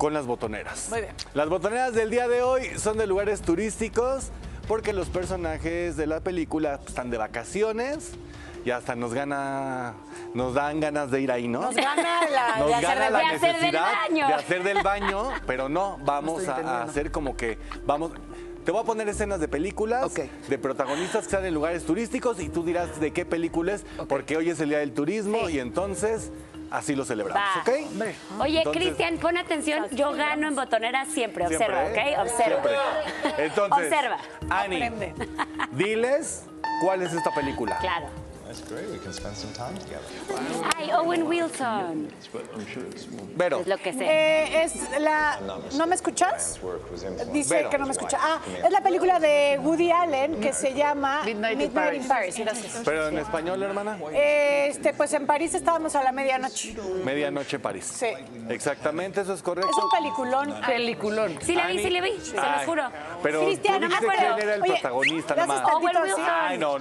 con las botoneras. Muy bien. Las botoneras del día de hoy son de lugares turísticos porque los personajes de la película están de vacaciones. Y hasta nos dan ganas de ir ahí, ¿no? Nos gana la necesidad de hacer del baño, pero no, vamos a hacer como que vamos. Te voy a poner escenas de películas, okay, de protagonistas que están en lugares turísticos y tú dirás de qué películas, okay, porque hoy es el Día del Turismo, sí, y entonces así lo celebramos, va, ¿ok? Oye, Cristian, pon atención, yo gano en botonera siempre, observa, ¿eh? ¿Ok? Observa. Siempre. Entonces, observa. Annie, aprende, diles cuál es esta película. Claro. That's great. We can spend some time together. Wow. Ay, Owen Wilson. Vero. Es lo que sé. ¿No me escuchas? Dice Vero que no me escucha. Ah, es la película de Woody Allen que se llama Midnight in Paris. Gracias. Pero en español, hermana. Pues en París estábamos a la medianoche. Medianoche París. Sí. Exactamente, eso es correcto. Es un peliculón. Ah. Peliculón. Sí le vi. Se lo juro. Pero Cristian, no me acuerdo. ¿Quién era el protagonista? Ay, no.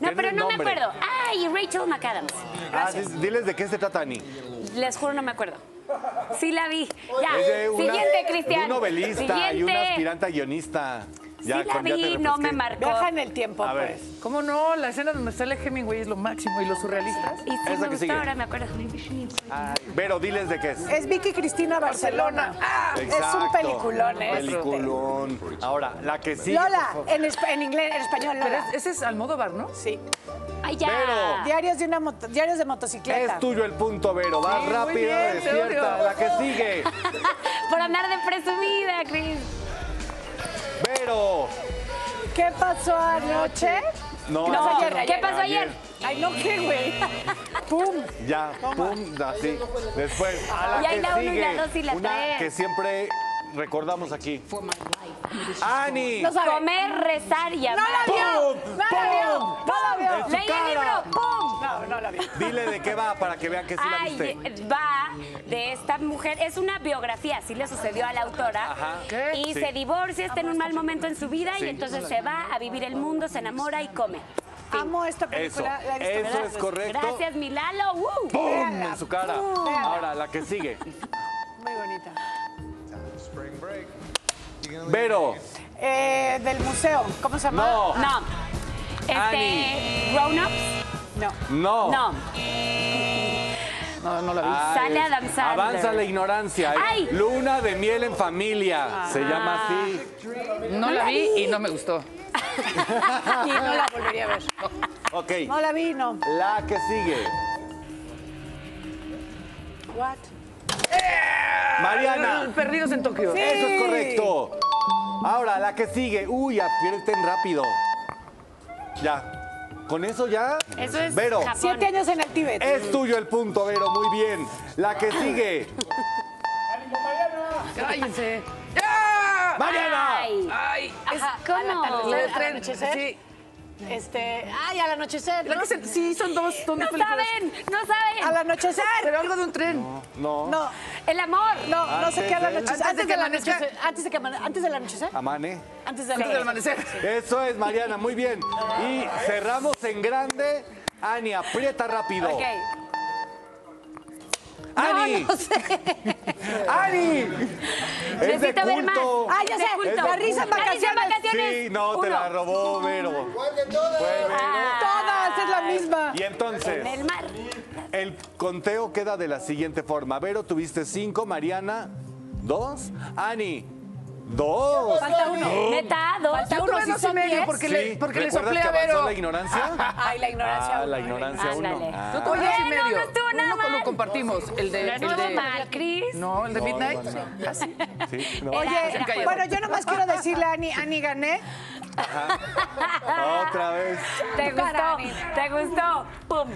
Pero no me acuerdo. ¡Ay, Rachel McAdams! Gracias. Ah, diles de qué se trata, Annie. Les juro, no me acuerdo. Sí la vi. Ya. Siguiente, Cristian. Un novelista y una aspirante guionista. Ya, sí la vi, no me marcó. Viaja en el tiempo, a ver. Pues. ¿Cómo no? La escena donde sale Hemingway es lo máximo y los surrealistas. Y sí, me gustó, ahora me acuerdo. Ay, pero diles de qué es. Es Vicky Cristina Barcelona. Ah, exacto. Es un peliculón, ¿eh? Peliculón. Ahora, la que sí. Lola, en inglés, en español, Lola. Pero ese es Almodóvar, ¿no? Sí. Ay, ya. Pero, Diarios de motocicleta. Es tuyo el punto, Vero. Vas rápido, despierta. La que sigue. Por andar de presumida, Cris. Pero ¿qué pasó anoche? ¿Qué pasó ayer? Ay, no, ¿qué, güey? ¡Pum! Ya, pum, así. Después, a la que sigue, una que siempre recordamos aquí. ¡Ani! Comer, rezar y amar. ¡No la vio! ¡Leí el libro! ¡Pum! No la vio. Dile de qué va para que vean que sí la viste. Va de esta mujer. Es una biografía, así le sucedió a la autora. Ajá. Y se divorcia, está en un mal momento en su vida y entonces se va a vivir el mundo, se enamora y come. Sí. Amo esta película. Eso es correcto. Gracias, mi Lalo. ¡Pum! Véanla. En su cara. Ahora, la que sigue. Muy bonita. Vero. Del museo. ¿Cómo se llama? No. ¿Grown-ups? No la vi. Sale Adam Sandler. Avanza la ignorancia. ¡Ay! Luna de miel en familia. Ajá. Se llama así. No la vi y no me gustó. Y no la volvería a ver. Ok. No la vi, no. La que sigue. What? Mariana. Perdidos en Tokio. Sí. Eso es correcto. Ahora, la que sigue. Uy, apierten rápido. Ya. Con eso ya. Eso es Vero. Japón. 7 años en el Tíbet. Es tuyo el punto, Vero. Muy bien. La que sigue. ¡Ánimo, Mariana! ¡Cállense! ¡Ya! ¡Mariana! ¡Ay! ¿Cómo? Al anochecer. ¿No? Sí, son dos. No saben. Al anochecer. Pero algo de un tren. No. El amor. No sé qué al anochecer. Antes del anochecer. Amane. Antes del amanecer. Eso es, Mariana, muy bien. Y cerramos en grande. Ani, aprieta rápido. Ok. ¡Ani! ¡Ani! Es de culto. ¡Ah, ya sé! ¡La risa en vacaciones! Sí, te la robó Vero. ¡Cuál de todas! ¡Todas! Es la misma. Y entonces, en el mar. El conteo queda de la siguiente forma. Vero, tuviste 5, Mariana, 2, Ani, 2. Falta 1. Neta, 2. Falta 1 y medio porque le soplé a Vero. ¿Recuerdas la ignorancia? Ay, la ignorancia 1. La ignorancia 1. Yo tuve 2 y medio. No estuvo nada mal. Lo compartimos. El de... ¿No estuvo mal, Cris? No, el de Midnight. ¿Así? Sí. Oye, bueno, yo nomás quiero decirle a Ani, gané. Ajá. Otra vez. ¿Te gustó? ¿Te gustó? ¡Pum!